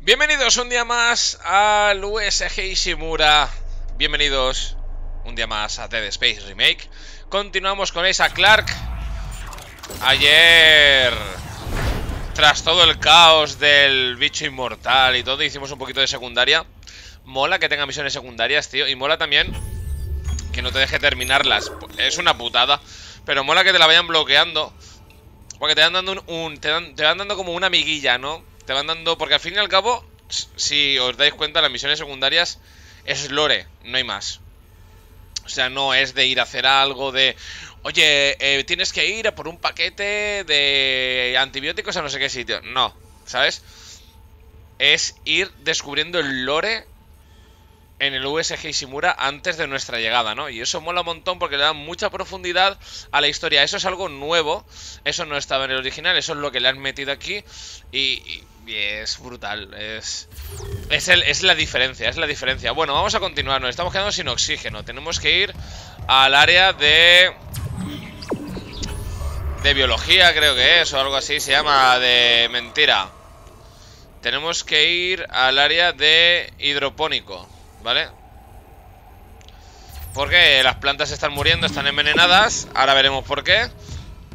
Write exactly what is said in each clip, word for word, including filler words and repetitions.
Bienvenidos un día más al U S G Ishimura. Bienvenidos un día más a Dead Space Remake. Continuamos con Isa Clark. Ayer, tras todo el caos del bicho inmortal y todo, hicimos un poquito de secundaria. Mola que tenga misiones secundarias, tío. Y mola también que no te deje terminarlas. Es una putada, pero mola que te la vayan bloqueando, porque te van dando un, un te, dan, te van dando como una amiguilla, ¿no? Te van dando, porque al fin y al cabo, si os dais cuenta, las misiones secundarias es lore, no hay más. O sea, no es de ir a hacer algo de, oye, eh, tienes que ir a por un paquete de antibióticos a no sé qué sitio. No, ¿sabes? Es ir descubriendo el lore en el U S G Ishimura antes de nuestra llegada, ¿no? Y eso mola un montón porque le da mucha profundidad a la historia. Eso es algo nuevo, eso no estaba en el original, eso es lo que le han metido aquí. Y, y, y es brutal, es, es, el, es la diferencia, es la diferencia. Bueno, vamos a continuar, nos estamos quedando sin oxígeno. Tenemos que ir al área de... de biología, creo que es, o algo así, se llama, de mentira. Tenemos que ir al área de hidropónico, ¿vale? Porque las plantas están muriendo, están envenenadas. Ahora veremos por qué.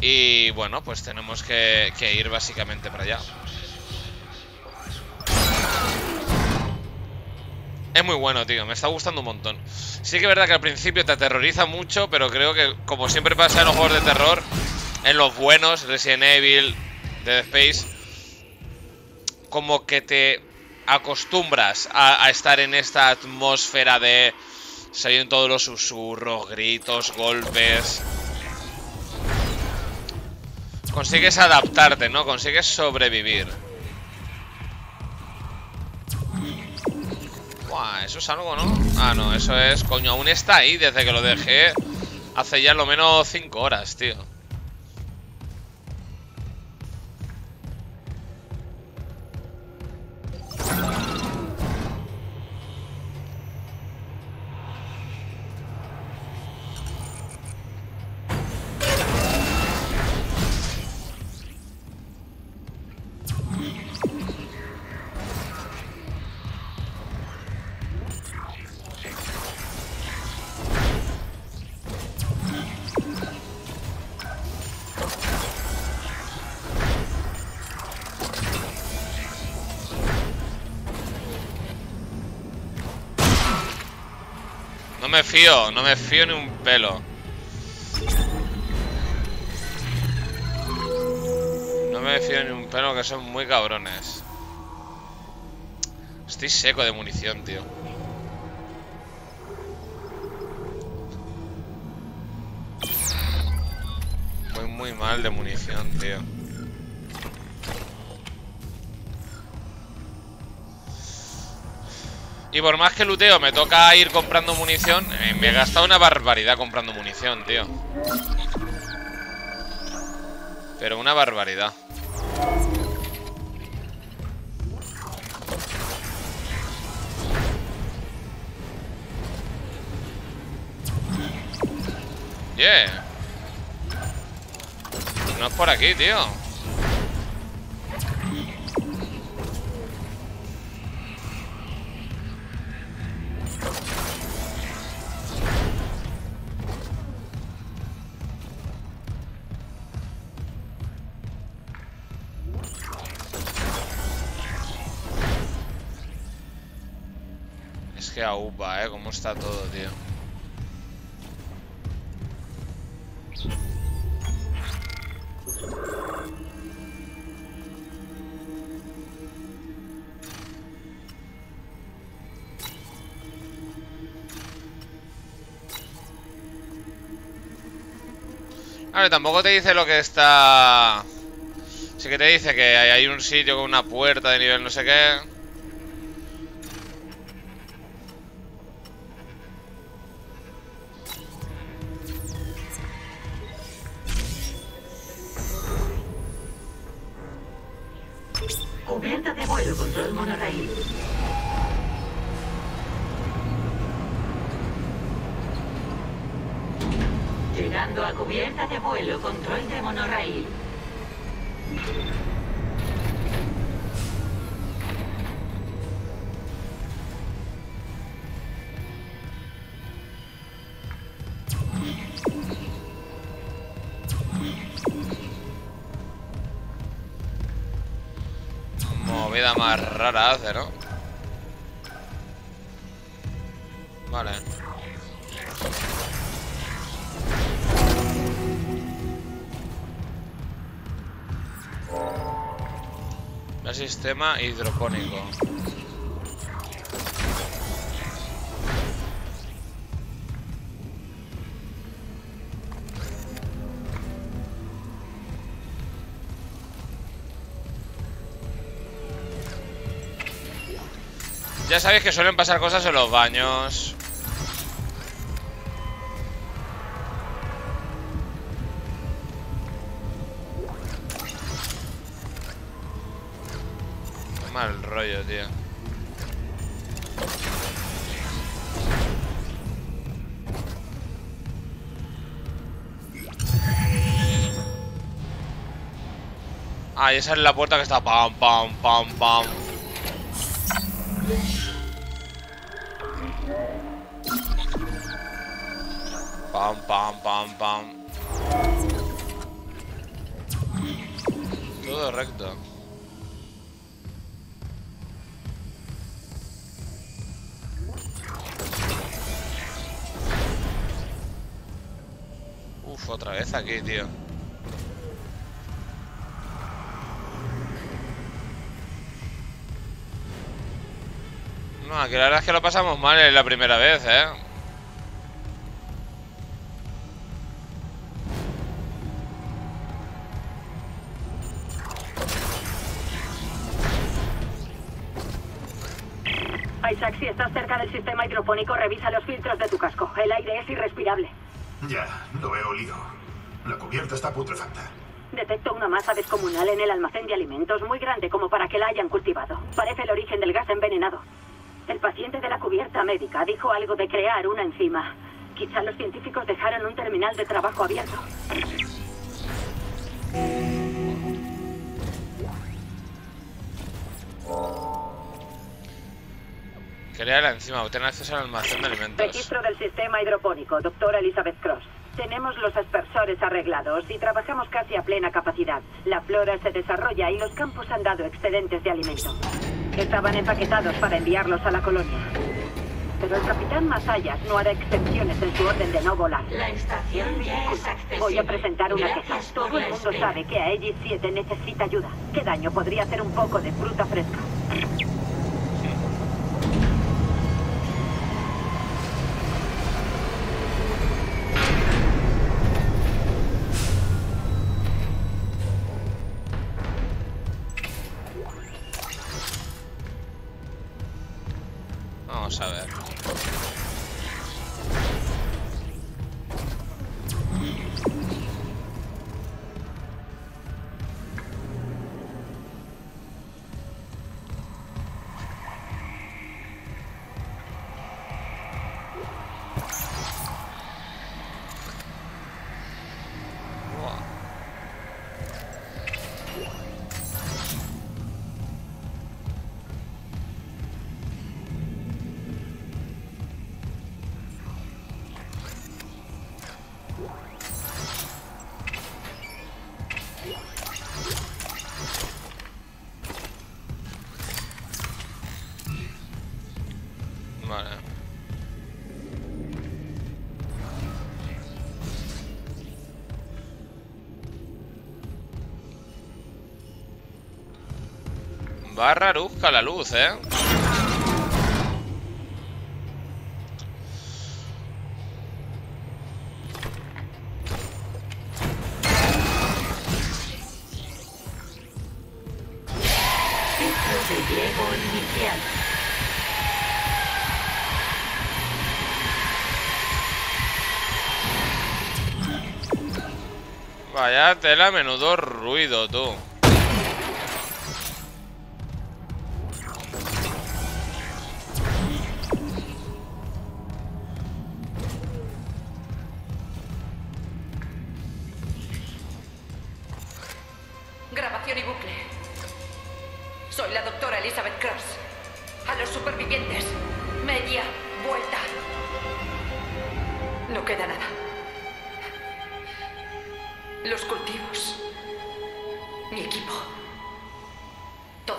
Y bueno, pues tenemos que, que ir básicamente para allá. Es muy bueno, tío, me está gustando un montón. Sí que es verdad que al principio te aterroriza mucho, pero creo que, como siempre pasa en los juegos de terror, en los buenos, Resident Evil, Dead Space, como que te acostumbras a, a estar en esta atmósfera de... se oyen todos los susurros, gritos, golpes. Consigues adaptarte, ¿no? Consigues sobrevivir. Buah, eso es algo, ¿no? Ah, no, eso es... coño, aún está ahí desde que lo dejé hace ya lo menos cinco horas, tío. No me fío, no me fío ni un pelo. No me fío ni un pelo, que son muy cabrones. Estoy seco de munición, tío. Voy muy mal de munición, tío. Y por más que luteo, me toca ir comprando munición. Eh, me he gastado una barbaridad comprando munición, tío. Pero una barbaridad. Yeah. No es por aquí, tío. Que a upa, eh, cómo está todo, tío. A ver, tampoco te dice lo que está... sí que te dice que hay un sitio con una puerta de nivel no sé qué. Llegando a cubierta de vuelo, control de monorraíl. movida más rara hace, ¿no? Vale. El sistema hidropónico. Ya sabéis que suelen pasar cosas en los baños. Qué mal rollo, tío. Ah, y esa es la puerta que está pam, pam, pam, pam. Pam, pam, pam, pam. Todo recto. Uf, otra vez aquí, tío. No, aquí la verdad es que lo pasamos mal en la primera vez, eh. Isaac, si estás cerca del sistema hidropónico, revisa los filtros de tu casco. El aire es irrespirable. Ya, lo he olido. La cubierta está putrefacta. Detecto una masa descomunal en el almacén de alimentos, muy grande como para que la hayan cultivado. Parece el origen del gas envenenado. El paciente de la cubierta médica dijo algo de crear una enzima. Quizá los científicos dejaron un terminal de trabajo abierto. Crea la enzima, obtener acceso al almacén de alimentos. Registro del sistema hidropónico, doctora Elizabeth Cross. Tenemos los aspersores arreglados y trabajamos casi a plena capacidad. La flora se desarrolla y los campos han dado excedentes de alimento. Estaban empaquetados para enviarlos a la colonia. Pero el capitán Masayas no hará excepciones en su orden de no volar. La estación ya es accesible. Voy a presentar una queja. Todo el mundo sabe que Aegis siete necesita ayuda. ¿Qué daño podría hacer un poco de fruta fresca? A ver. Barra busca la luz, eh. Vaya tela, menudo ruido, tú.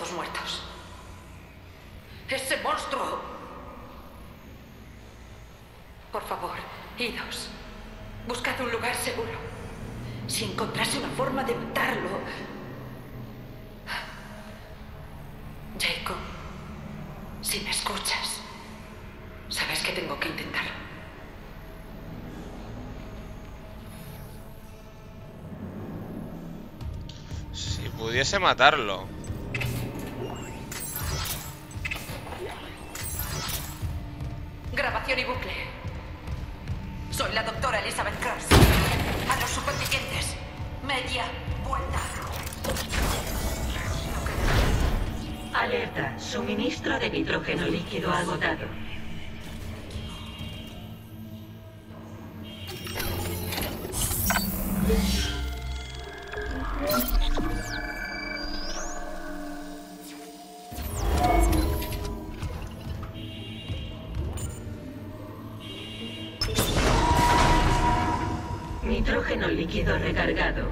todos muertos. ¡Ese monstruo! Por favor, idos. Buscad un lugar seguro. Si encontrase una forma de matarlo... Jacob, si me escuchas, sabes que tengo que intentarlo. Si pudiese matarlo. Grabación y bucle. Soy la doctora Elizabeth Cross. A los supervivientes, media vuelta. Alerta, suministro de nitrógeno líquido agotado. Nitrógeno líquido recargado.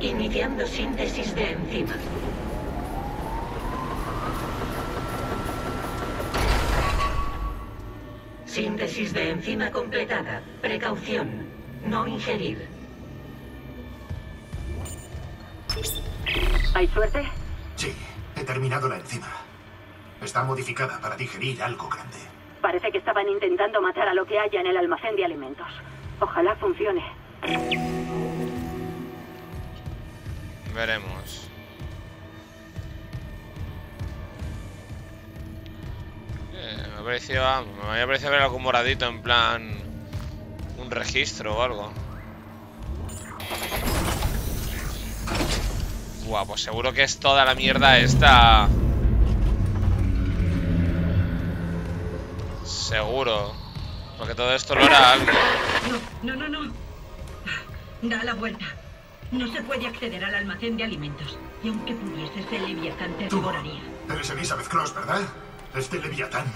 Iniciando síntesis de enzimas. Síntesis de enzima completada. Precaución. No ingerir. ¿Hay suerte? Sí, he terminado la enzima. Está modificada para digerir algo grande. Parece que estaban intentando matar a lo que haya en el almacén de alimentos. Ojalá funcione. Veremos. Me parecía, me había parecido ver algo moradito, en plan un registro o algo. Buah, pues seguro que es toda la mierda esta. Seguro. Porque todo esto lo era algo. No, no, no, no. Da la vuelta. No se puede acceder al almacén de alimentos. Y aunque pudieses, el Leviatán te devoraría. Eres Elizabeth Cross, ¿verdad? Este Leviatán.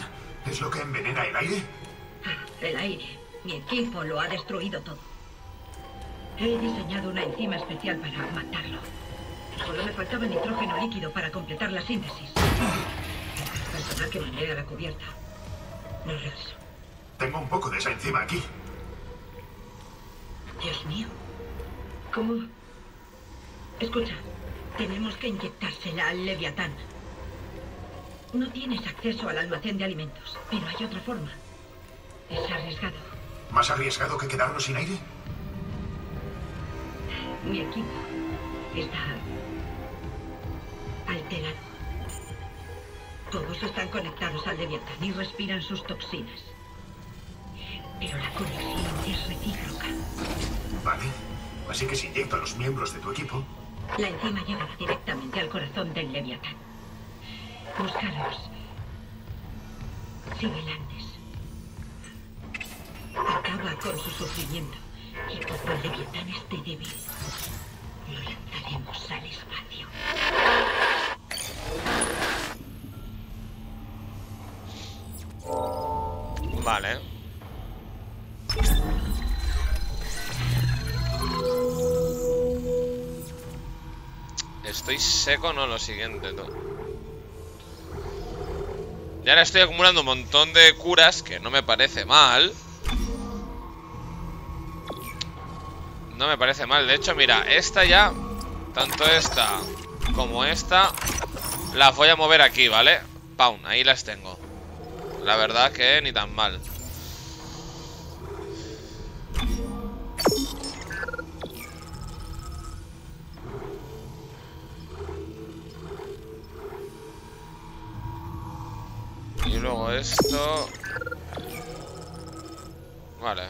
¿Es lo que envenena el aire? El aire. Mi equipo lo ha destruido todo. He diseñado una enzima especial para matarlo. Solo me faltaba nitrógeno líquido para completar la síntesis. El personal que mandé a la cubierta no regresó. Tengo un poco de esa enzima aquí. Dios mío. ¿Cómo? Escucha, tenemos que inyectársela al Leviatán. No tienes acceso al almacén de alimentos, pero hay otra forma. Es arriesgado. ¿Más arriesgado que quedarnos sin aire? Mi equipo está alterado. Todos están conectados al Leviatán y respiran sus toxinas. Pero la conexión es recíproca. Vale, así que se inyecta a los miembros de tu equipo. La enzima llegará directamente al corazón del Leviatán. Búscalos. Sibel Andes. Acaba con su sufrimiento. Y como el Leviatán esté débil, lo lanzaremos al espacio. Vale. Estoy seco, no, lo siguiente, todo. Y ahora estoy acumulando un montón de curas, que no me parece mal. No me parece mal. De hecho, mira, esta ya, tanto esta como esta, las voy a mover aquí, ¿vale? Pum, ahí las tengo. La verdad que ni tan mal. Y luego esto. Vale.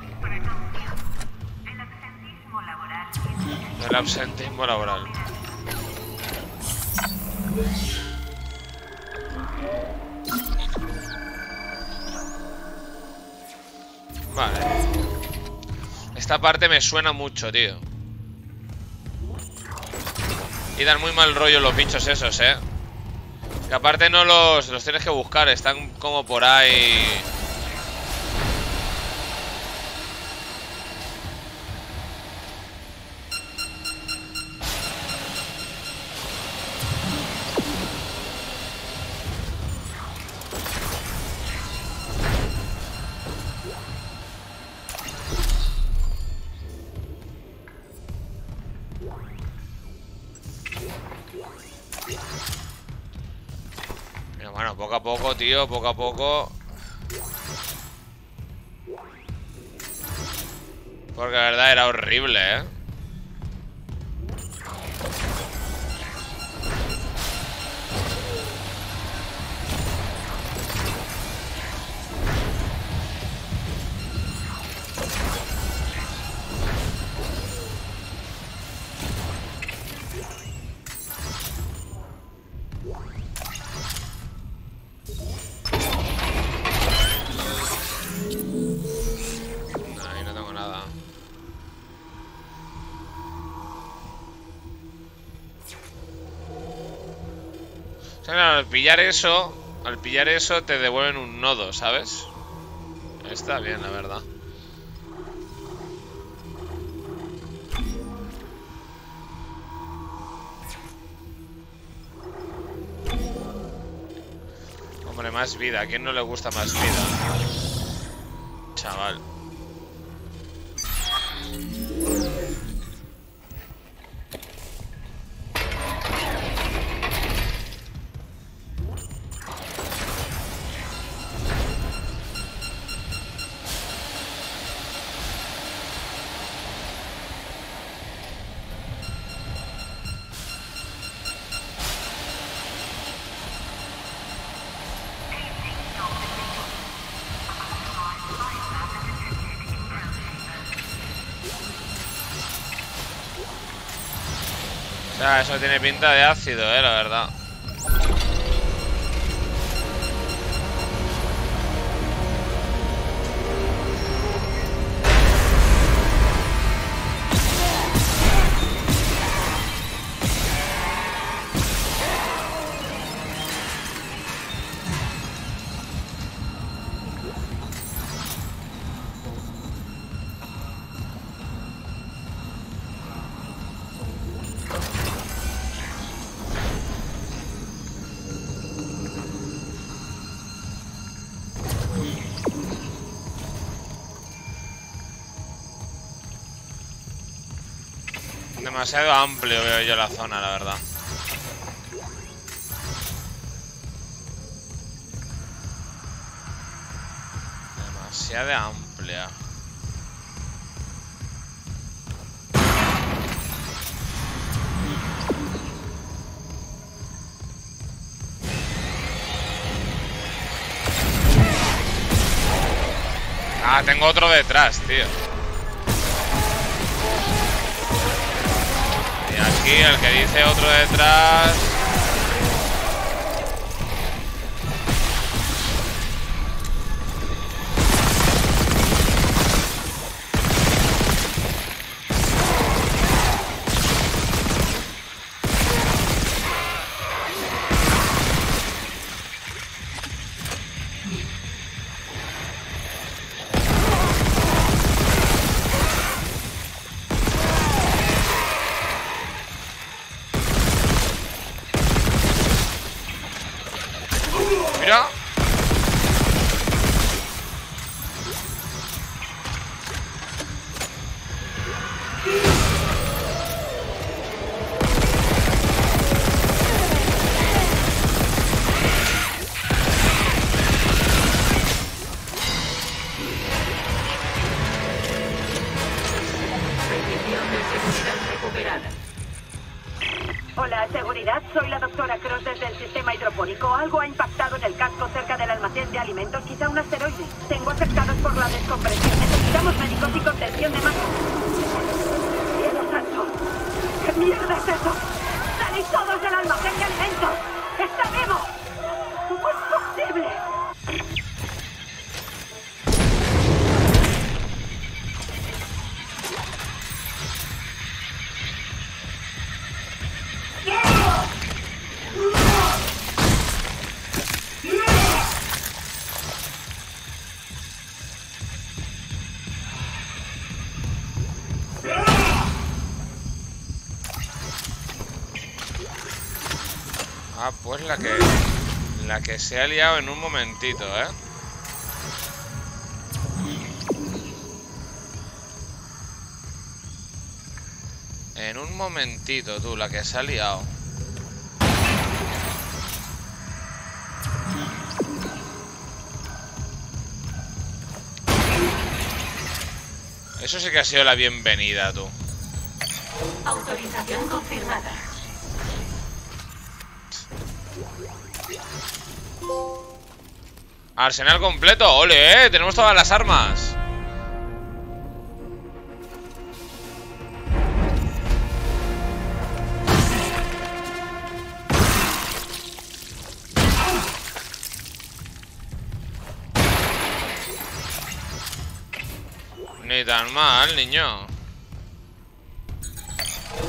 El absentismo laboral. El absentismo laboral. Vale. Esta parte me suena mucho, tío. Y dan muy mal rollo los bichos esos, eh. Y aparte no los, los tienes que buscar, están como por ahí. Bueno, poco a poco, tío, poco a poco. Porque la verdad era horrible, ¿eh? Al pillar eso, al pillar eso te devuelven un nodo, ¿sabes? Está bien, la verdad. Hombre, más vida. ¿A quién no le gusta más vida? Chaval. Ah, eso tiene pinta de ácido, eh, la verdad. Demasiado amplio veo yo la zona, la verdad. Demasiado amplia. Ah, tengo otro detrás, tío. Aquí el que dice otro detrás. Pues la que la que se ha liado en un momentito, ¿eh? En un momentito, tú, la que se ha liado. Eso sí que ha sido la bienvenida, tú. Autorización confirmada. Arsenal completo, ole, eh. Tenemos todas las armas. Ni tan mal, niño.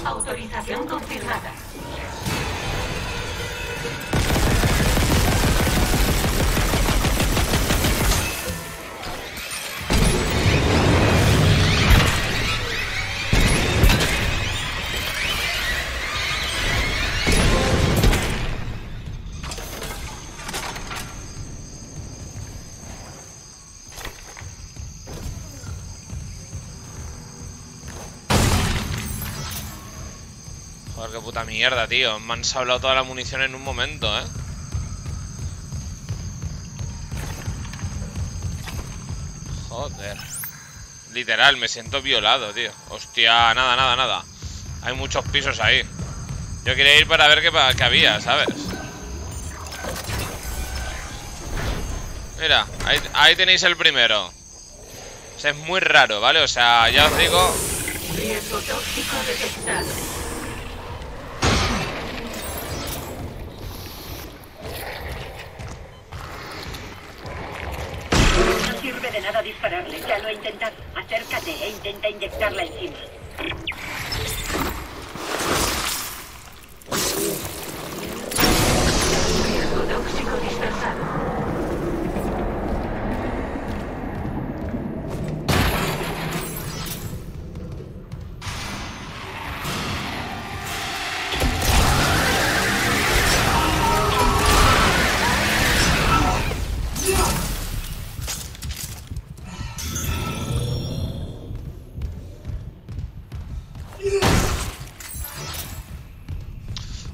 Autorización confirmada. Qué puta mierda, tío. Me han sablado toda la munición en un momento, eh. Joder. Literal, me siento violado, tío. Hostia, nada, nada, nada. Hay muchos pisos ahí. Yo quería ir para ver qué, qué había, ¿sabes? Mira, ahí, ahí tenéis el primero. O sea, es muy raro, ¿vale? O sea, ya os digo... Riesgo tóxico detectado. Nada, dispararle, ya lo he intentado. Acércate e intenta inyectarla encima. Riesgo tóxico dispersado.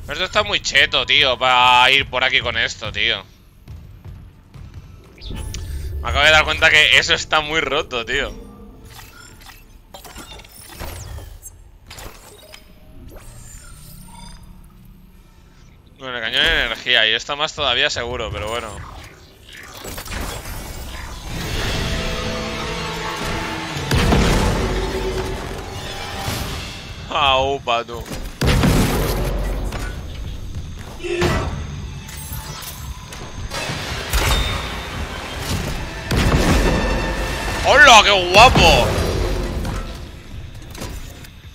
Esto está muy cheto, tío, para ir por aquí con esto, tío. Me acabo de dar cuenta que eso está muy roto, tío. Bueno, el cañón de energía y está más todavía seguro, pero bueno. Au, pato. ¡Hola! ¡Qué guapo!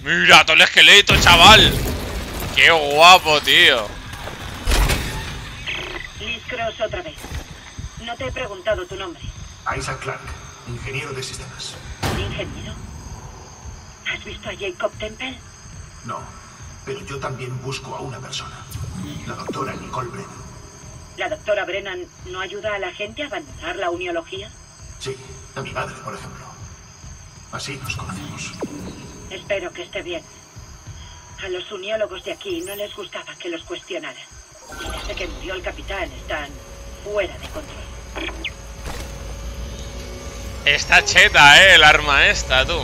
¡Mira! ¡Todo el esqueleto, chaval! ¡Qué guapo, tío! Liz Cross otra vez. No te he preguntado tu nombre. Isaac Clark, ingeniero de sistemas. ¿Ingeniero? ¿Has visto a Jacob Temple? No, pero yo también busco a una persona. La doctora Nicole Brennan. ¿La doctora Brennan no ayuda a la gente a abandonar la uniología? Sí, a mi madre, por ejemplo. Así nos conocemos. Espero que esté bien. A los uniólogos de aquí no les gustaba que los cuestionaran. Y desde que murió el capitán están fuera de control. Está cheta, eh, el arma esta, tú.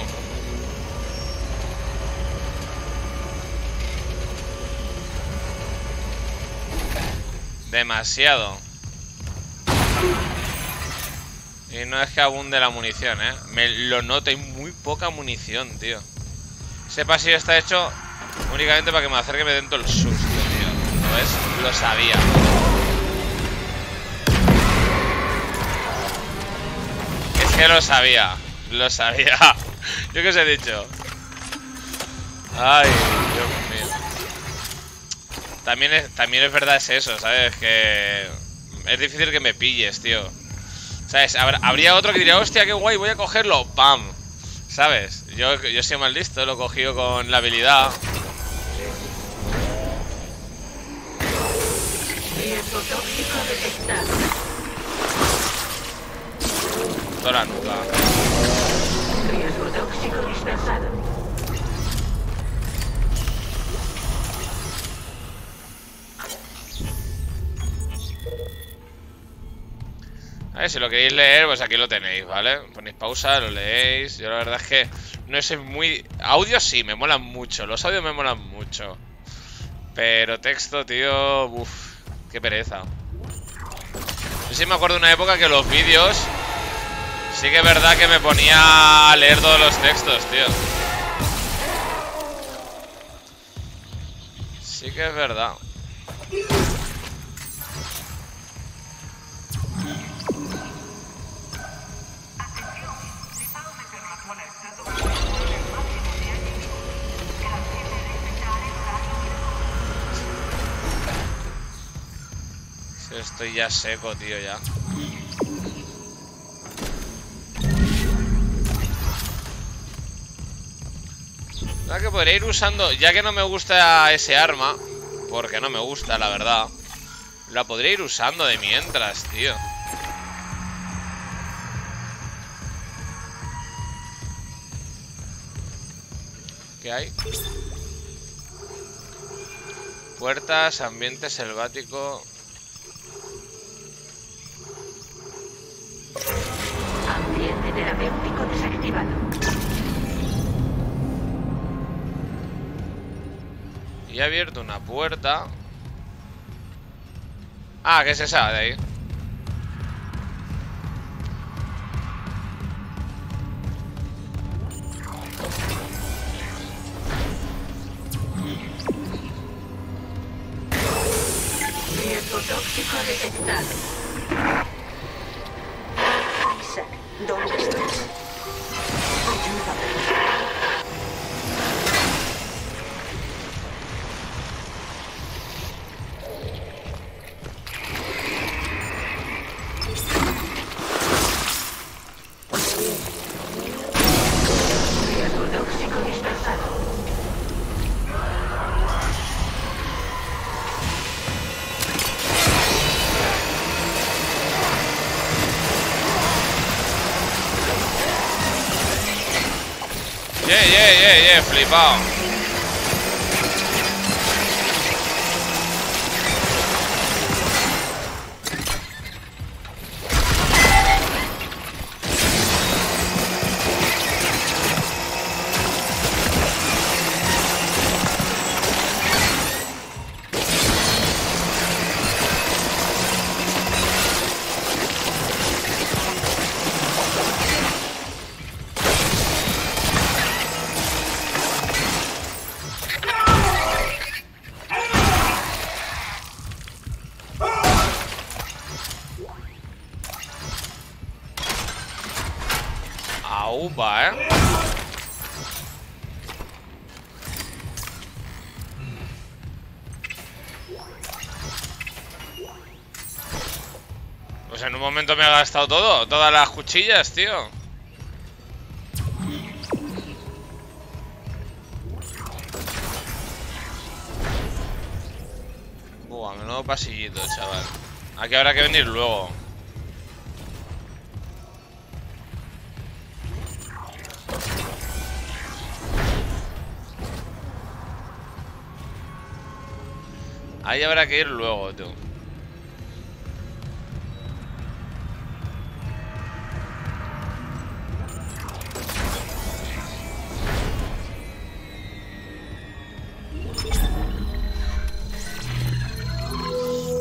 Demasiado. Y no es que abunde la munición, eh. Me lo noto, hay muy poca munición, tío. Ese pasillo está hecho únicamente para que me acerque y me den todo el susto, tío. ¿Lo ves? Lo sabía. Es que lo sabía. Lo sabía. ¿Yo qué os he dicho? Ay, Dios mío. También es, también es verdad es eso, ¿sabes? Que es difícil que me pilles, tío. ¿Sabes? Habría otro que diría, hostia, qué guay, voy a cogerlo. ¡Pam! ¿Sabes? Yo, yo soy mal listo, lo he cogido con la habilidad. Toranta. Riesgo tóxico dispersado. A ver, si lo queréis leer, pues aquí lo tenéis, ¿vale? Ponéis pausa, lo leéis. Yo la verdad es que no sé muy... Audio sí, me molan mucho. Los audios me molan mucho. Pero texto, tío... Uff, qué pereza. Yo sí me acuerdo de una época que los vídeos... Sí que es verdad que me ponía a leer todos los textos, tío. Sí que es verdad. Sí, estoy ya seco, tío, ya. La que podría ir usando, ya que no me gusta ese arma, porque no me gusta, la verdad. La podría ir usando de mientras, tío. ¿Qué hay? Puertas, ambiente selvático. Ambiente terapéutico desactivado. Y he abierto una puerta. Ah, ¿qué es esa de ahí? Riesgo tóxico detectado. Isaac, ¿dónde estás? Ayúdame. Flipado. Me ha gastado todo, todas las cuchillas, tío. Buah, menudo pasillito, chaval. Aquí habrá que venir luego. Ahí habrá que ir luego, tú.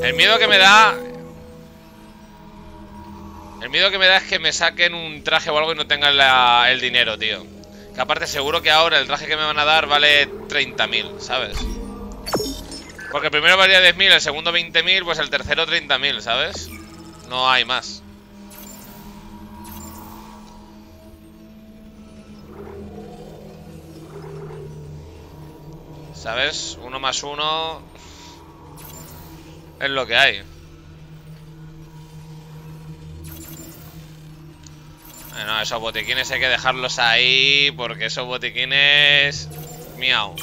El miedo que me da... El miedo que me da es que me saquen un traje o algo y no tengan la... el dinero, tío. Que aparte seguro que ahora el traje que me van a dar vale treinta mil, ¿sabes? Porque el primero valía diez mil, el segundo veinte mil, pues el tercero treinta mil, ¿sabes? No hay más. ¿Sabes? Uno más uno... Es lo que hay. Bueno, esos botiquines hay que dejarlos ahí, porque esos botiquines... Miau.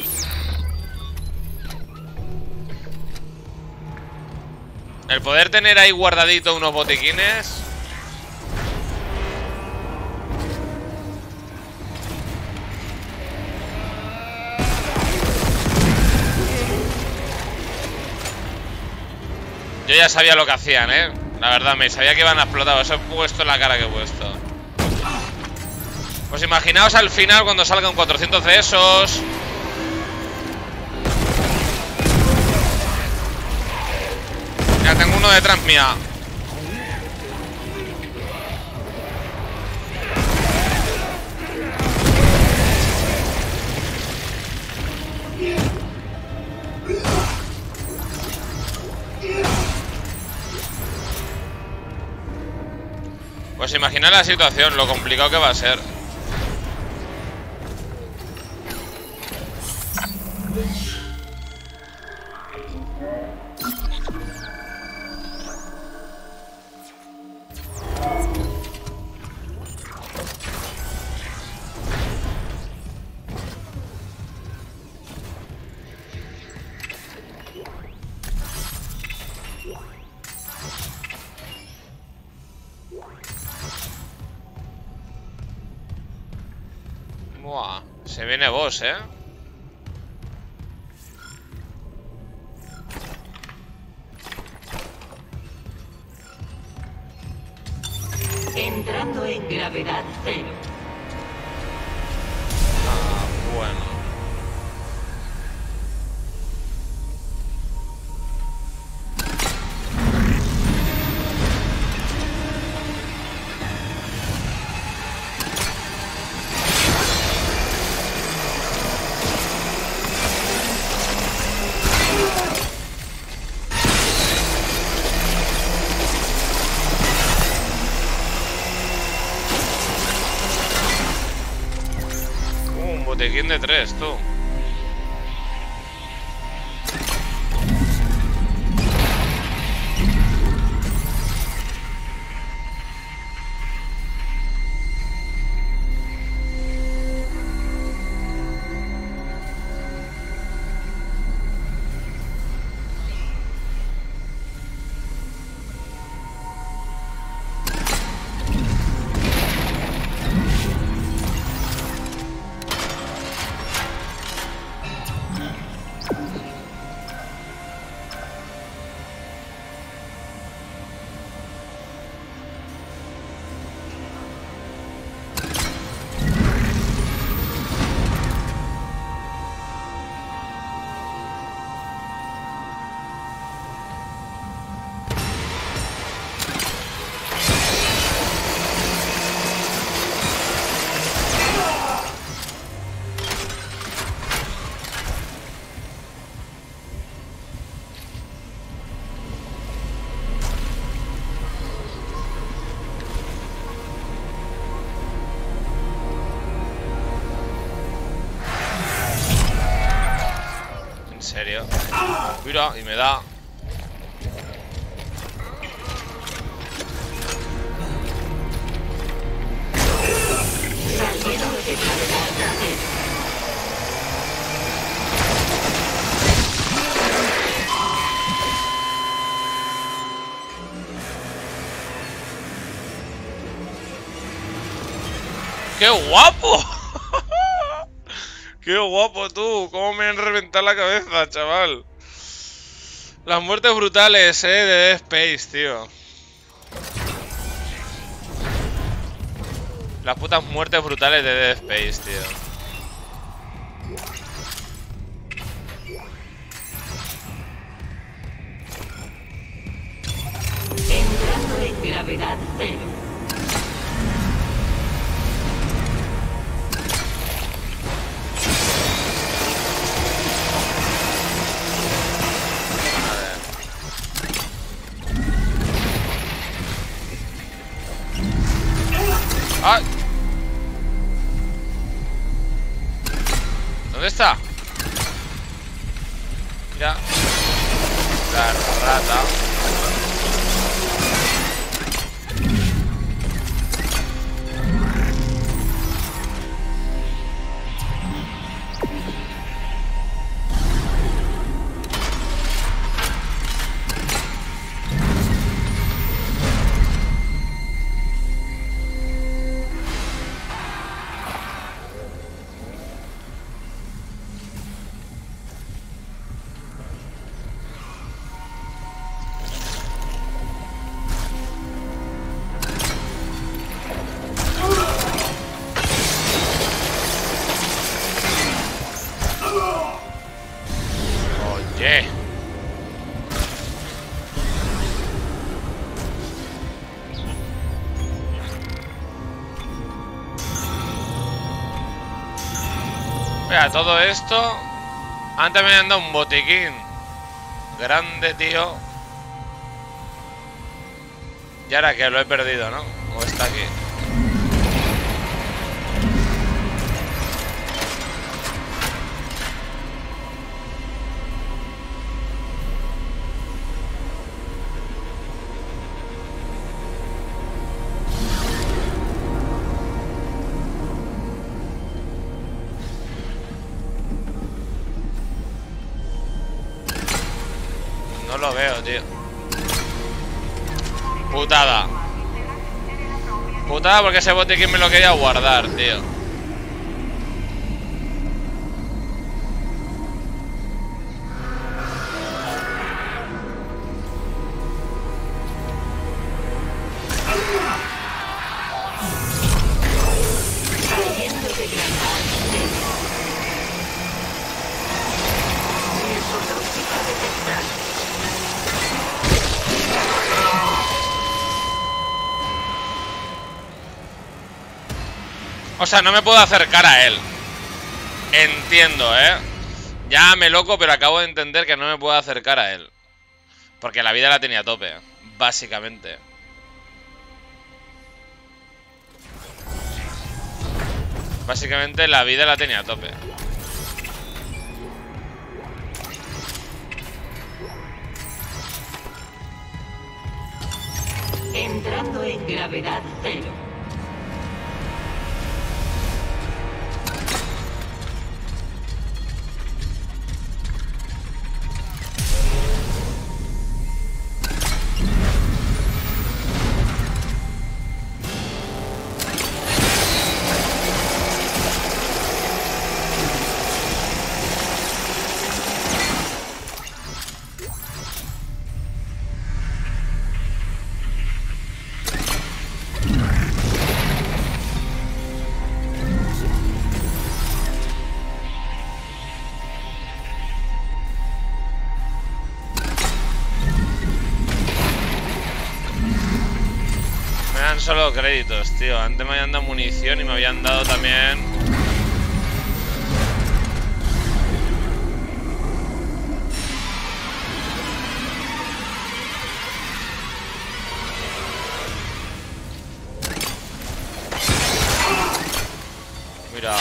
El poder tener ahí guardadito unos botiquines... Yo ya sabía lo que hacían, ¿eh? La verdad, me sabía que iban a explotar. Eso he puesto en la cara que he puesto. Pues imaginaos al final cuando salgan cuatrocientos de esos. Ya tengo uno detrás mía. Pues imagina la situación, lo complicado que va a ser. Se viene boss, ¿eh? Entrando en gravedad cero. Ah, bueno. Botiquín de tres, tú. En serio. Mira, y me da. ¡Qué guapo! ¡Qué guapo tú! ¡Cómo me han reventado la cabeza, chaval! Las muertes brutales, eh, de Dead Space, tío. Las putas muertes brutales de Dead Space, tío. Entrando en gravedad cero. ¡Ay! ¿Dónde está? Mira. La rata. sea, todo esto... Han también andado un botiquín. Grande, tío. Y ahora que lo he perdido, ¿no? O está aquí. No lo veo, tío. Putada. Putada porque ese botiquín me lo quería guardar, tío. O sea, no me puedo acercar a él. Entiendo, ¿eh? Ya me loco, pero acabo de entender que no me puedo acercar a él. Porque la vida la tenía a tope, básicamente. Básicamente la vida la tenía a tope. Entrando en gravedad cero. Solo créditos, tío. Antes me habían dado munición y me habían dado también... Mira.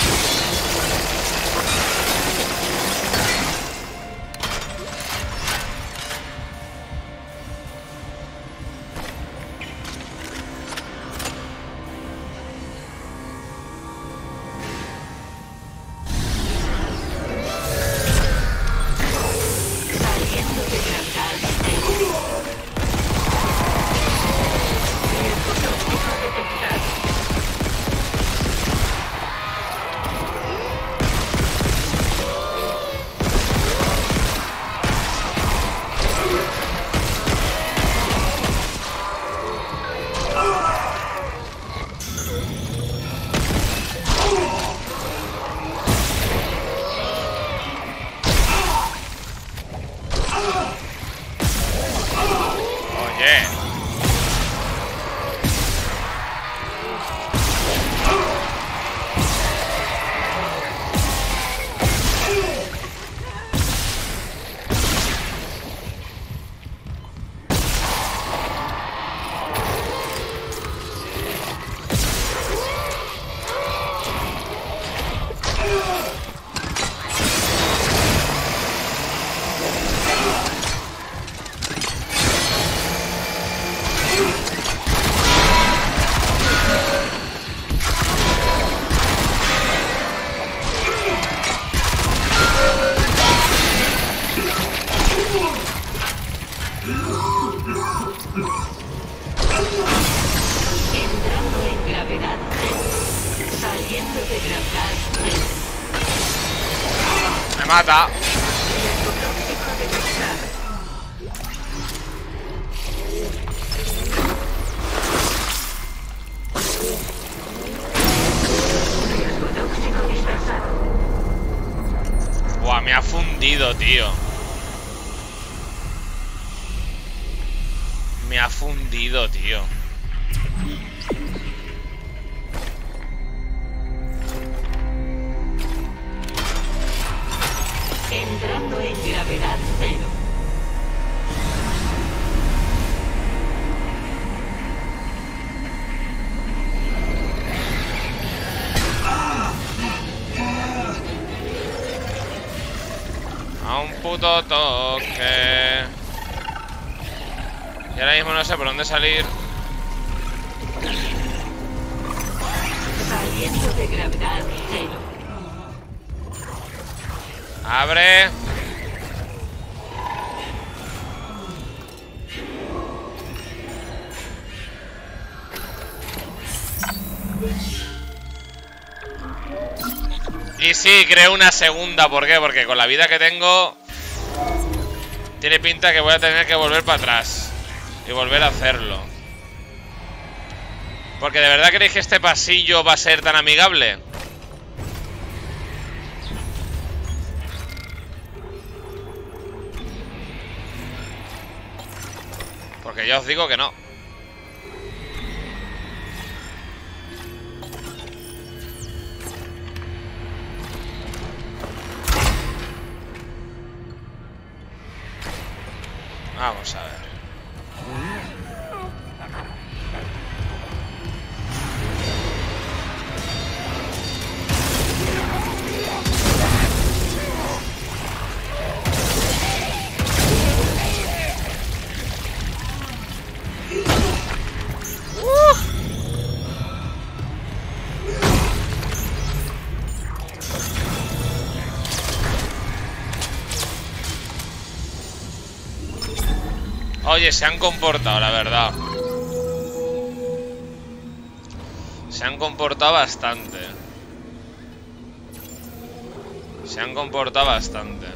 Tío, me ha fundido, tío. puto toque. Y ahora mismo no sé por dónde salir. Saliendo de gravedad cero. Abre. Y sí, creo una segunda. ¿Por qué? Porque con la vida que tengo tiene pinta que voy a tener que volver para atrás y volver a hacerlo. Porque de verdad creéis que este pasillo va a ser tan amigable. Porque yo os digo que no. Vamos a ver. Oye, se han comportado, la verdad. Se han comportado bastante. Se han comportado bastante.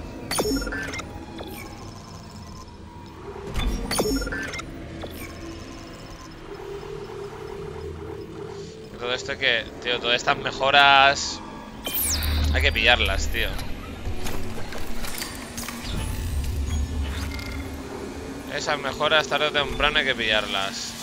Todo esto que... Tío, todas estas mejoras... Hay que pillarlas, tío. Esas mejoras tarde o temprano hay que pillarlas.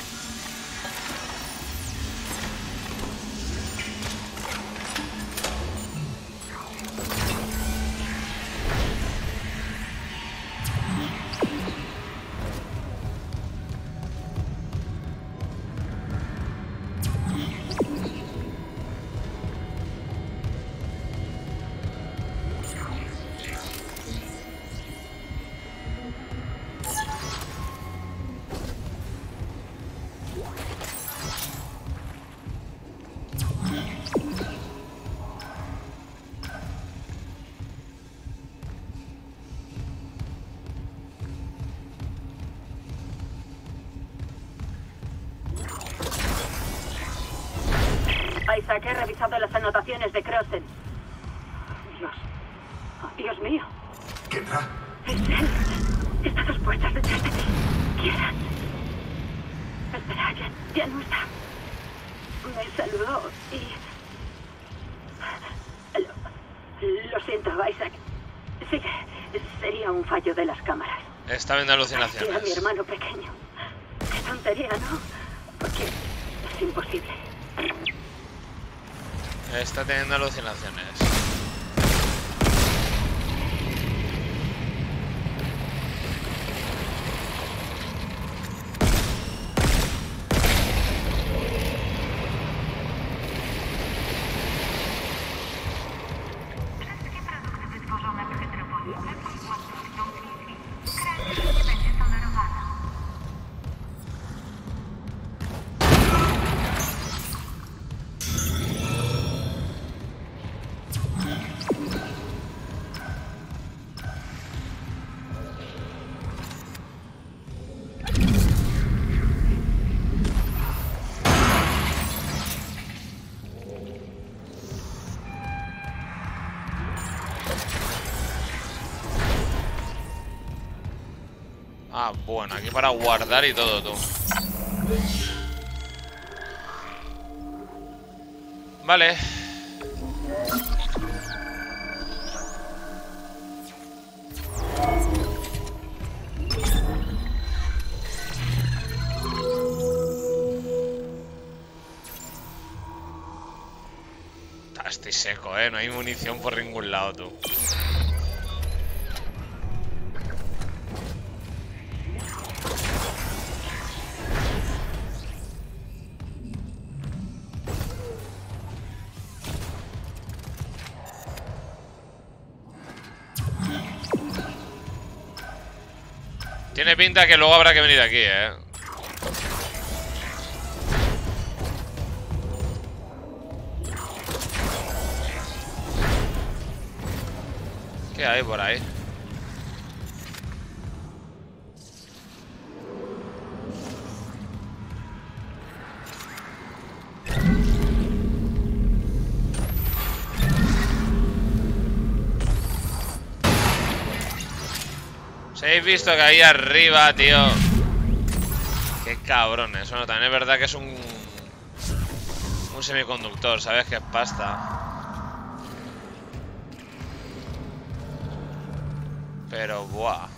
Isaac, he revisado las anotaciones de Crossen. Dios. Oh, Dios mío. ¿Quién va? Es él. Está dos puertas detrás de ti. Quiera. Espera, ya, ya no está. Me saludó y... Lo, lo siento, Isaac. Sí, sería un fallo de las cámaras. Está viendo alucinaciones. Ay, era mi hermano pequeño. Qué tontería, ¿no? Porque es imposible. Está teniendo alucinaciones. Ah, bueno, aquí para guardar y todo, tú. Vale. Estoy seco, eh. No hay munición por ningún lado, tú. Tiene pinta que luego habrá que venir aquí, eh. ¿Qué hay por ahí? ¿Habéis visto que ahí arriba, tío? Qué cabrones. Bueno, también es verdad que es un... un semiconductor, ¿sabes? Que es pasta. Pero, buah.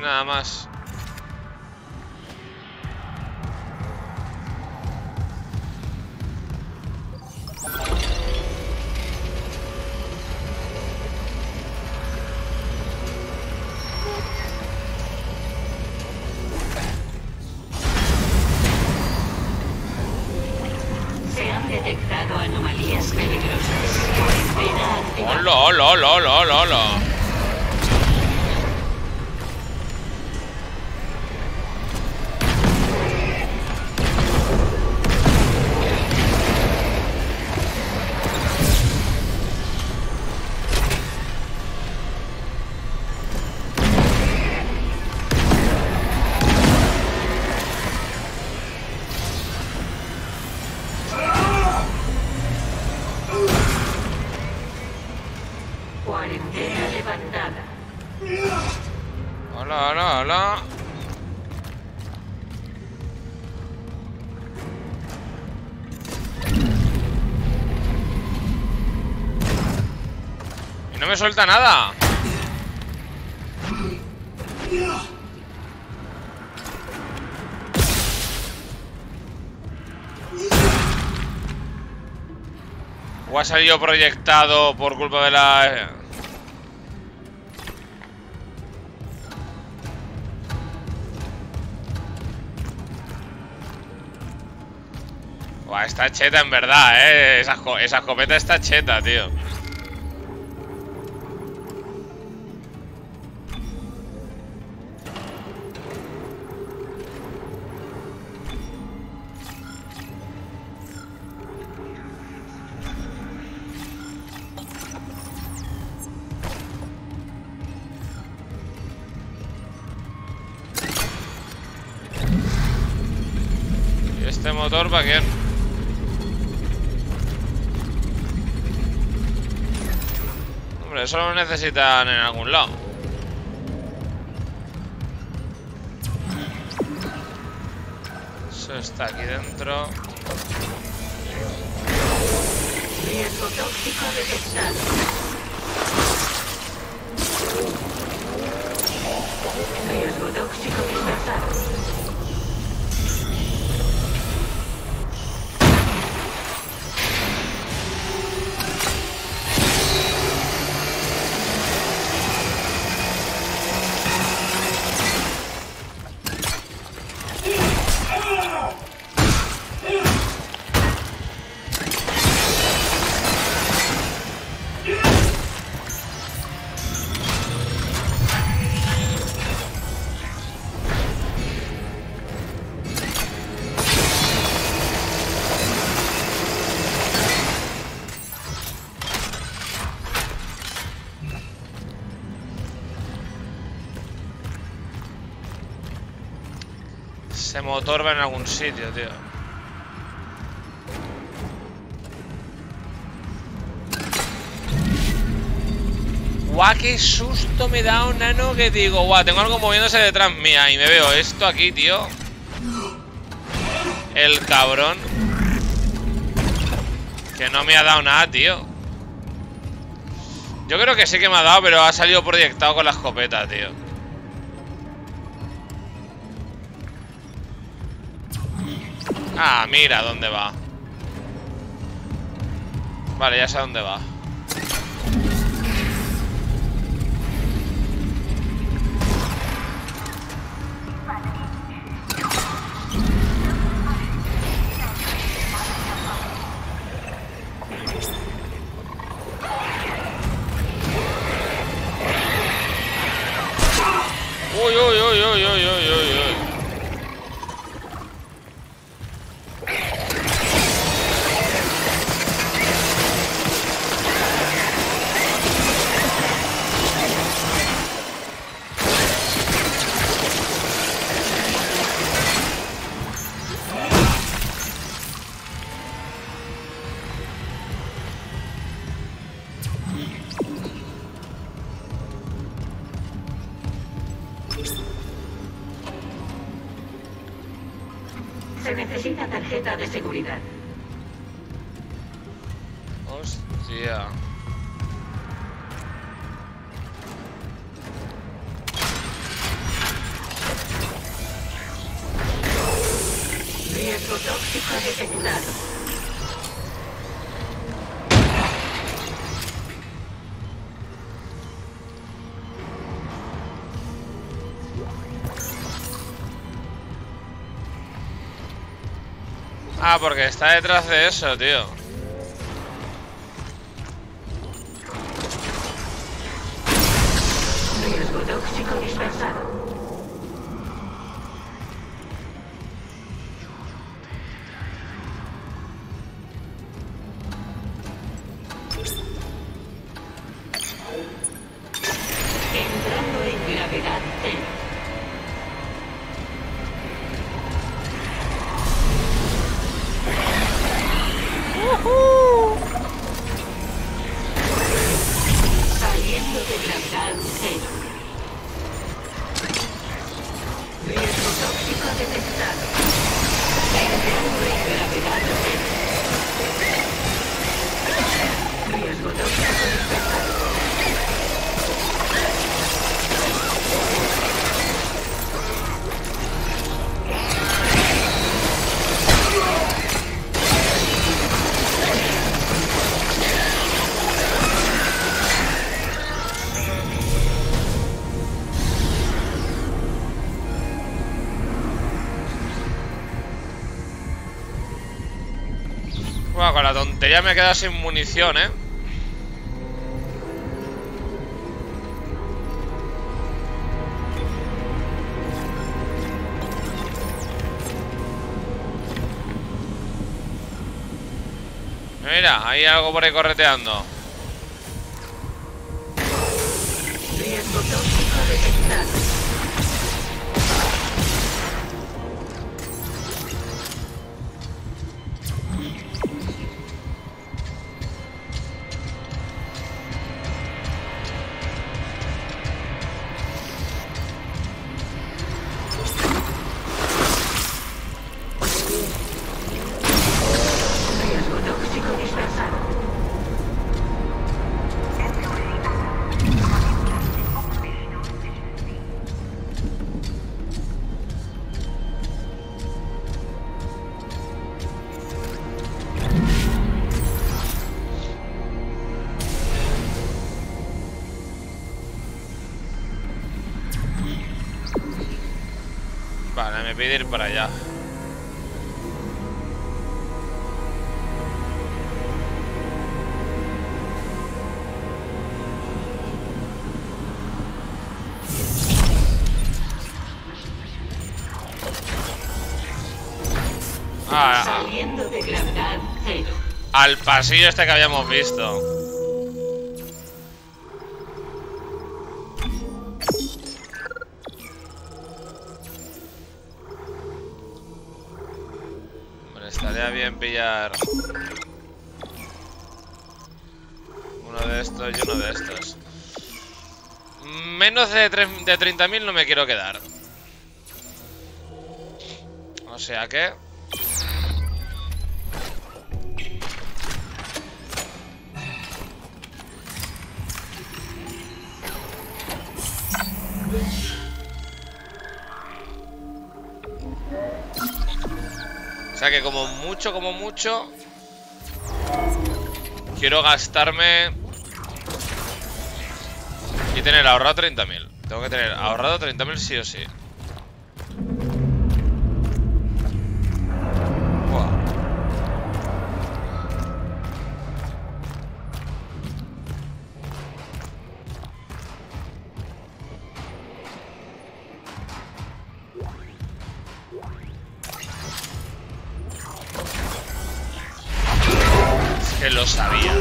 Nada más. Se han detectado anomalías peligrosas. Hola, hola, hola, hola, hola. No suelta nada. O ha salido proyectado por culpa de la... Buah, está cheta en verdad, eh. Esa, esa escopeta está cheta, tío. ¿Para quién? Hombre, eso lo necesitan en algún lado. Eso está aquí dentro. Riesgo tóxico detectado. Riesgo tóxico detectado. Ese motor va en algún sitio, tío. Guau, qué susto me da un nano que digo, guau, tengo algo moviéndose detrás mía y me veo esto aquí, tío. El cabrón. Que no me ha dado nada, tío. Yo creo que sí que me ha dado, pero ha salido proyectado con la escopeta, tío. Ah, mira dónde va. Vale, ya sé dónde va. uy, uy, uy, uy, uy, uy, uy. De seguridad. Hostia. Riesgo tóxico detectado. Ah, porque está detrás de eso, tío. Riesgo tóxico dispensado. Entrando en gravedad cero. Con la tontería me he quedado sin munición, ¿eh? Mira, hay algo por ahí correteando. Riesgo tóxico detectado. Me pide ir para allá. Ah, saliendo de gravedad cero. Al pasillo este que habíamos visto. Estaría bien pillar uno de estos y uno de estos. Menos de, de treinta mil no me quiero quedar. O sea que... O sea que como mucho, como mucho quiero gastarme y tener ahorrado treinta mil. Tengo que tener ahorrado treinta mil sí o sí. lo sabía.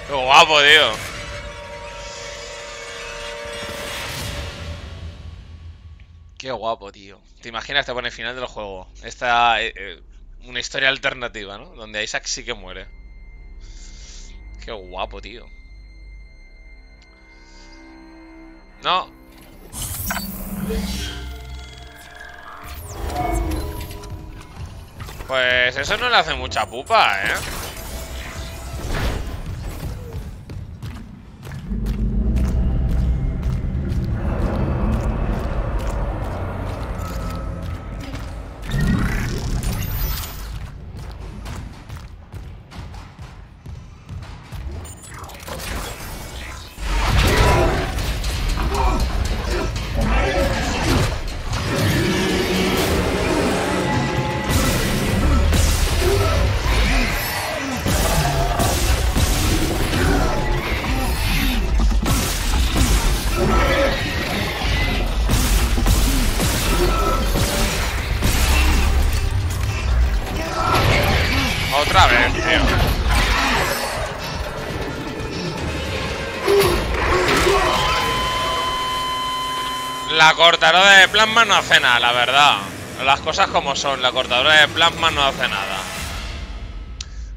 ¡Qué guapo, tío! ¡Qué guapo, tío! ¿Te imaginas hasta por el final del juego? Esta... Eh, eh, una historia alternativa, ¿no? Donde Isaac sí que muere. ¡Qué guapo, tío! ¡No! Pues eso no le hace mucha pupa, ¿eh? Otra vez, tío. La cortadora de plasma no hace nada, la verdad. Las cosas como son, la cortadora de plasma no hace nada.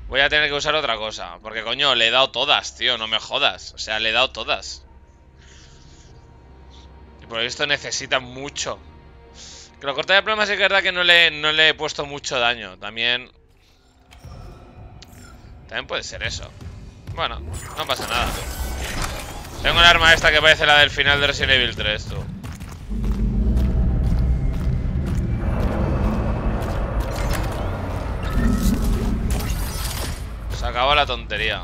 Voy a tener que usar otra cosa. Porque, coño, le he dado todas, tío, no me jodas. O sea, le he dado todas. Y por esto necesita mucho. Que la cortadora de plasma sí que es verdad que no le, no le he puesto mucho daño. También... También puede ser eso. Bueno, no pasa nada. Tengo el arma esta que parece la del final de Resident Evil tres, tú. Se acabó la tontería.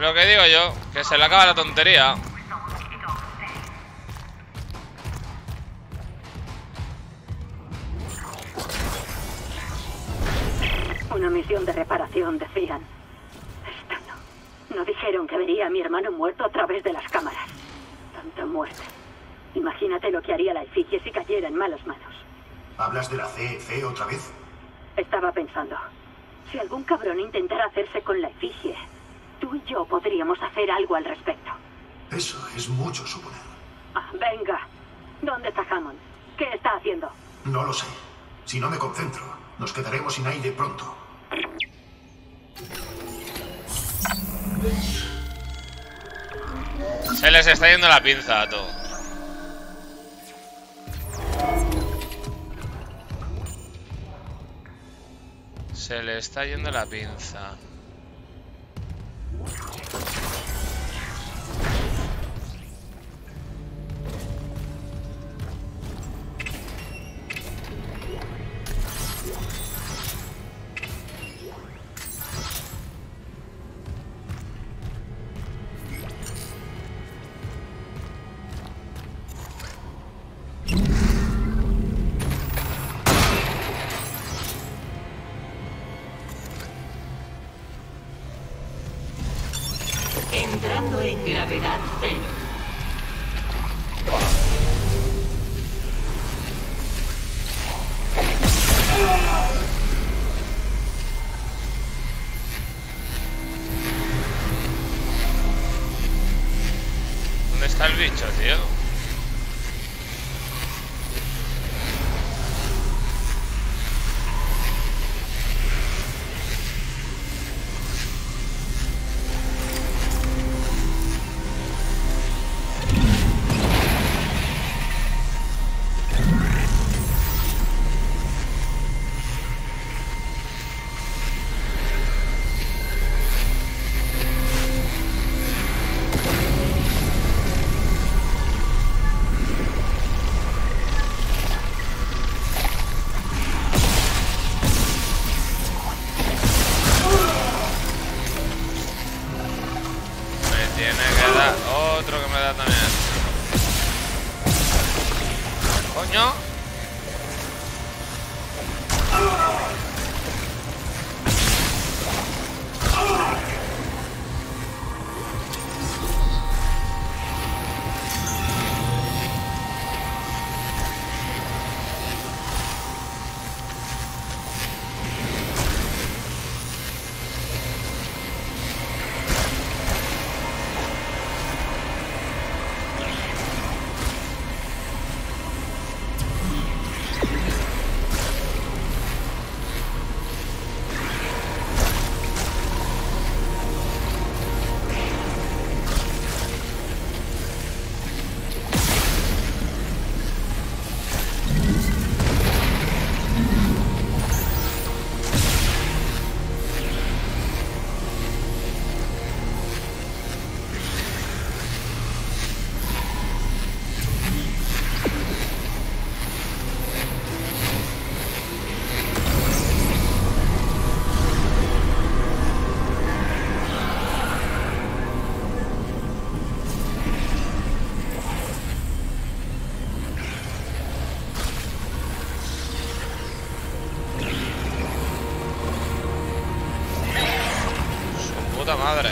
Lo que digo yo, que se le acaba la tontería. Una misión de reparación, decían. Esto no. No dijeron que vería a mi hermano muerto a través de las cámaras. Tanta muerte. Imagínate lo que haría la efigie si cayera en malas manos. ¿Hablas de la C F otra vez? Estaba pensando, si algún cabrón intentara hacerse con la efigie, tú y yo podríamos hacer algo al respecto. Eso es mucho suponer. Ah, venga. ¿Dónde está Hammond? ¿Qué está haciendo? No lo sé. Si no me concentro, nos quedaremos sin aire pronto. Se les está yendo la pinza a todo. Se le está yendo la pinza. Entrando en gravedad cero. ¿Dónde está el bicho, tío? puta madre.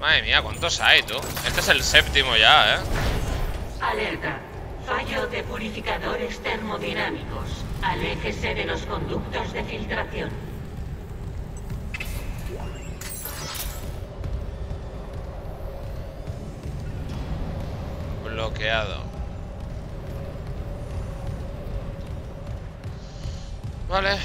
Madre mía, ¿cuántos hay, tú? Este es el séptimo ya, ¿eh? Alerta. Fallo de purificadores termodinámicos. Aléjese de los conductos de filtración. Bloqueado. Vale.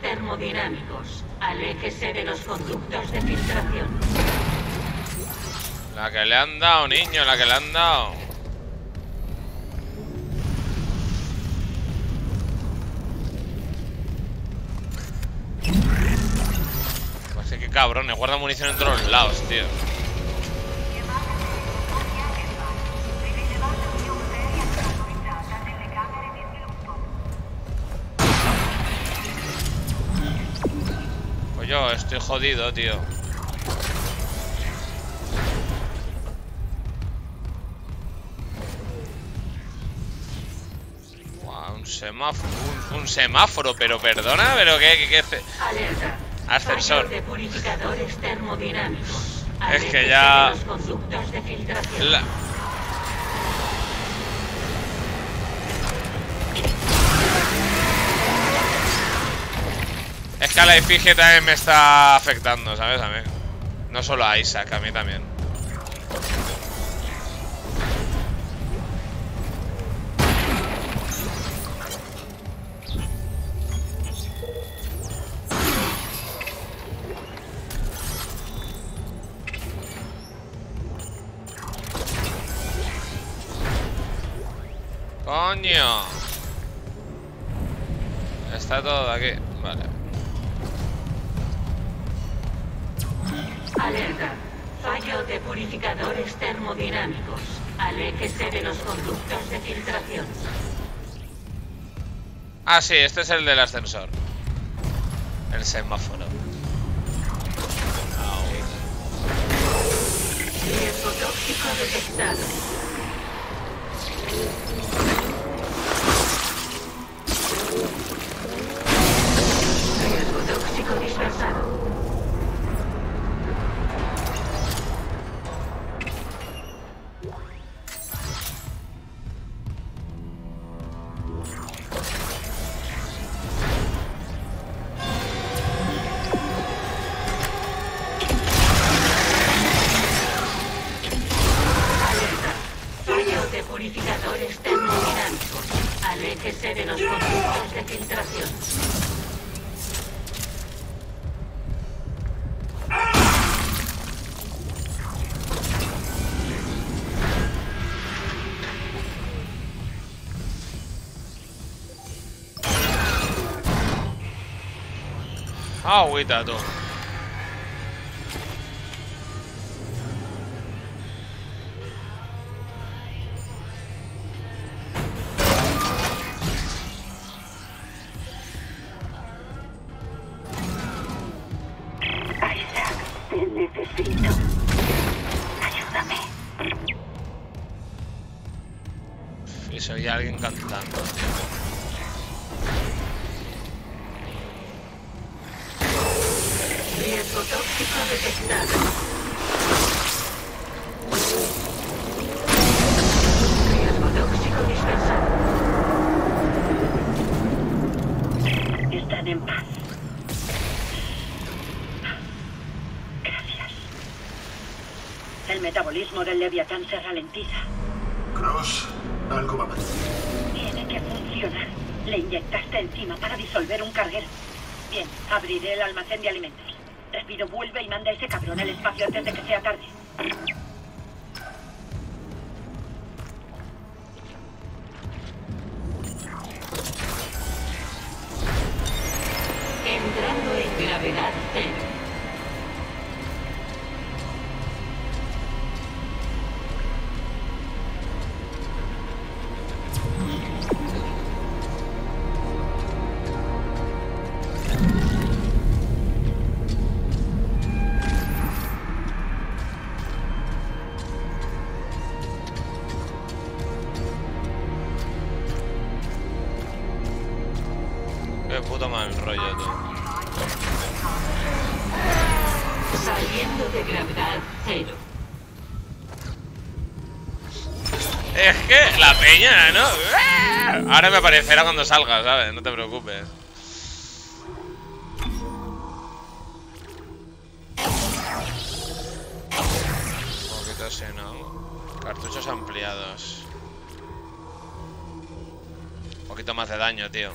Termodinámicos. Aléjese de los conductos de filtración. Wow. La que le han dado, niño, la que le han dado. Pues que cabrones, guardan munición en todos lados, tío. Pues yo estoy jodido, tío. Semáforo, un, un semáforo, pero perdona, pero qué, qué, qué... Alerta. Ascensor. De purificadores termodinámicos. Es que ya... Los conductos de filtración. La... Es que a la efigie también me está afectando, ¿sabes? A mí. No solo a Isaac, a mí también. ¡Coño! Está todo aquí. Vale. Alerta. Fallo de purificadores termodinámicos. Aléjese de los conductos de filtración. Ah, sí. Este es el del ascensor. El semáforo. Oh. Riesgo tóxico detectado. Riesgo tóxico dispersado. Ah, cuidado. Isaac, te necesito. Ayúdame. Y se oía alguien cantando. El Leviatán se ralentiza. Cross, algo va mal. Tiene que funcionar. Le inyectaste encima para disolver un carguero. Bien, abriré el almacén de alimentos. Les pido vuelve y manda a ese cabrón al espacio antes de que sea tarde. Entrando en gravedad cero. ¿No? Ahora me aparecerá cuando salga, ¿sabes? No te preocupes. Un poquito así, ¿no? Cartuchos ampliados. Un poquito más de daño, tío.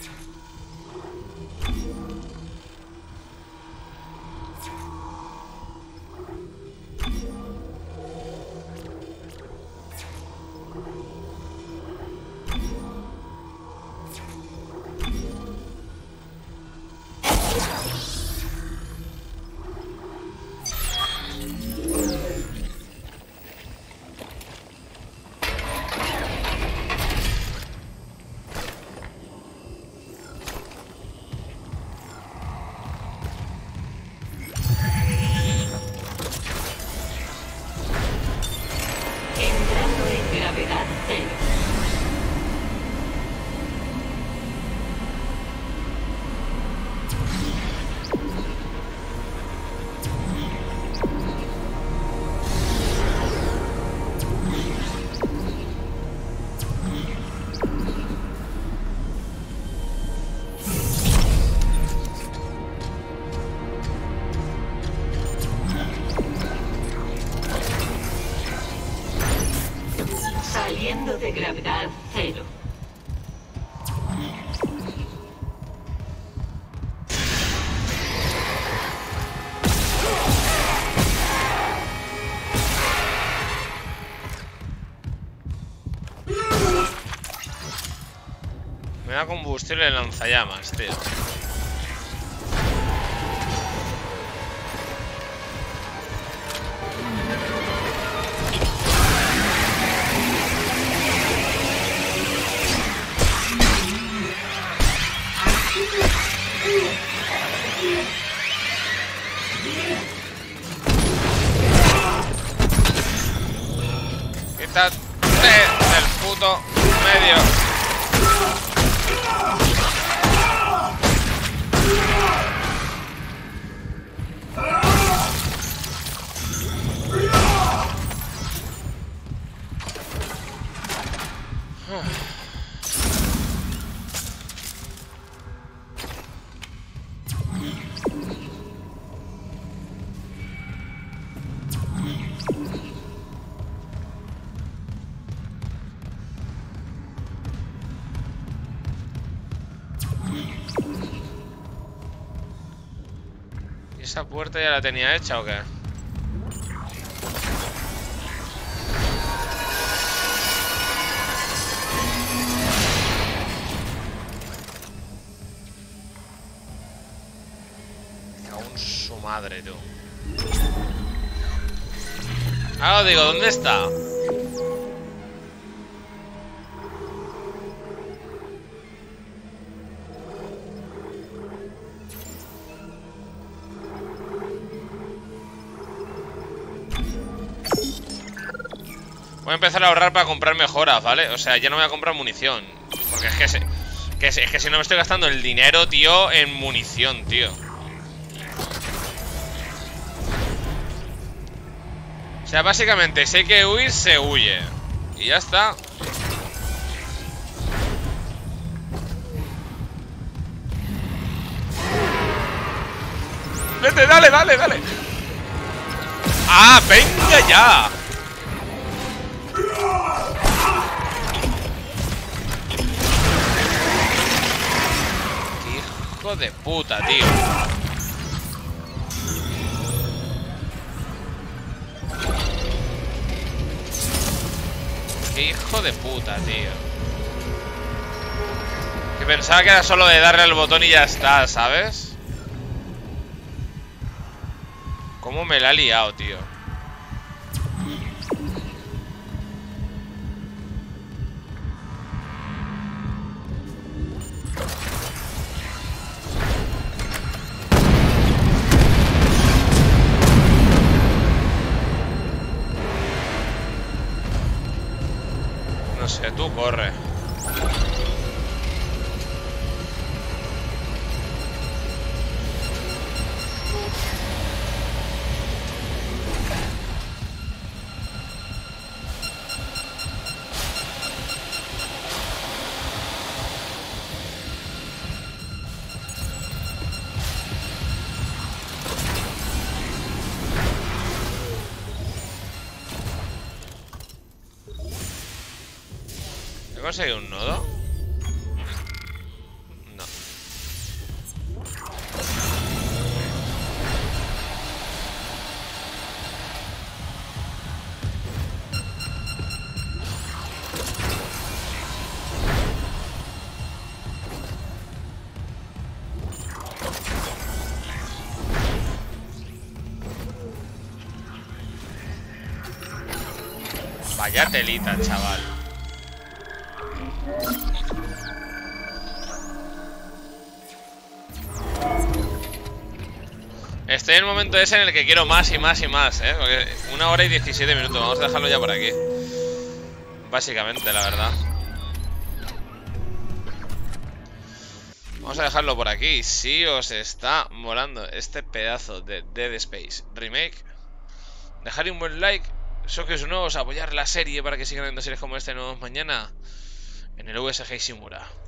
Combustible de lanzallamas, tío. está desde el puto medio. ¿Esa puerta ya la tenía hecha o qué? Aún su madre, tú. Ahora os digo, ¿dónde está? Voy a empezar a ahorrar para comprar mejoras, ¿vale? O sea, ya no voy a comprar munición. Porque es que, se, que es, es que si no me estoy gastando el dinero, tío, en munición, tío. O sea, básicamente, si hay que huir, se huye. Y ya está. Vete, dale, dale, dale. ¡Ah, venga ya! Hijo de puta, tío. Qué hijo de puta, tío. Que pensaba que era solo de darle al botón y ya está, ¿sabes? ¿Cómo me la ha liado, tío? Tú corre. ¿Hay un nodo? No. Vaya telita, chaval. Estoy en el momento ese en el que quiero más y más y más, ¿eh? Porque una hora y diecisiete minutos. Vamos a dejarlo ya por aquí. Básicamente, la verdad. Vamos a dejarlo por aquí. Si os está molando este pedazo de Dead Space Remake, dejar un buen like. Sois nuevos, apoyar la serie para que sigan viendo series como esta y nos vemos mañana en el U S G Ishimura.